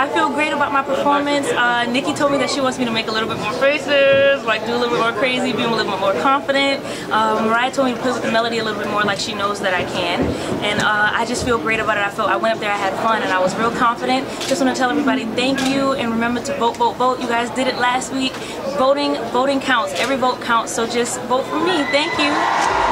I feel great about my performance. Nikki told me that she wants me to make a little bit more faces, like do a little bit more crazy, be a little bit more confident. Mariah told me to play with the melody a little bit more, like she knows that I can. And I just feel great about it. I went up there, I had fun, and I was real confident. Just want to tell everybody thank you, and remember to vote, vote, vote. You guys did it last week. Voting counts. Every vote counts. So just vote for me. Thank you.